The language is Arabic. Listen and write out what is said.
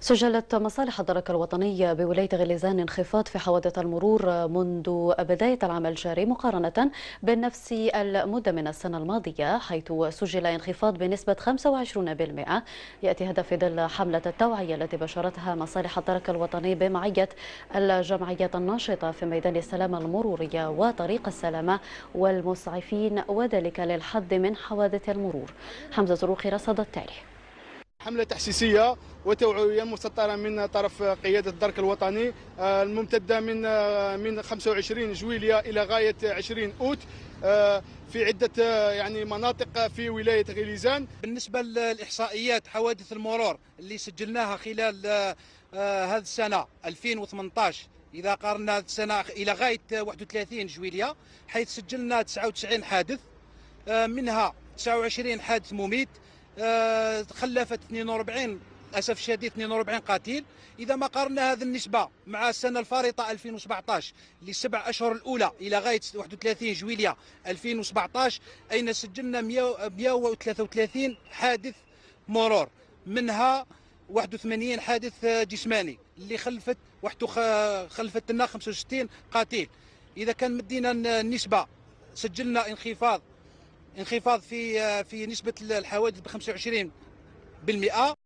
سجلت مصالح الدرك الوطني بولاية غليزان انخفاض في حوادث المرور منذ بداية العام الجاري مقارنة بنفس المدة من السنة الماضية، حيث سجل انخفاض بنسبة 25%. يأتي هذا في ظل حملة التوعية التي بشرتها مصالح الدرك الوطني بمعية الجمعيات الناشطة في ميدان السلامة المرورية وطريق السلامة والمسعفين، وذلك للحد من حوادث المرور. حمزه زروقي رصد التاريخ. حملة تحسيسية وتوعوية مسطرة من طرف قيادة الدرك الوطني الممتدة من 25 جويلية إلى غاية 20 أوت في عدة مناطق في ولاية غليزان. بالنسبة للإحصائيات حوادث المرور اللي سجلناها خلال هذه السنة 2018، إذا قارنا السنة إلى غاية 31 جويلية، حيث سجلنا 99 حادث، منها 29 حادث مميت، تخلفت 42 للاسف الشديد 42 قتيل. اذا ما قارنا هذه النسبه مع السنه الفارطه 2017 للسبع اشهر الاولى الى غايه 31 جويليه 2017، اين سجلنا 133 حادث مرور، منها 81 حادث جسماني اللي خلفت لنا 65 قتيل. اذا كان مدينا النسبه، سجلنا انخفاض في نسبة الحوادث ب 25%.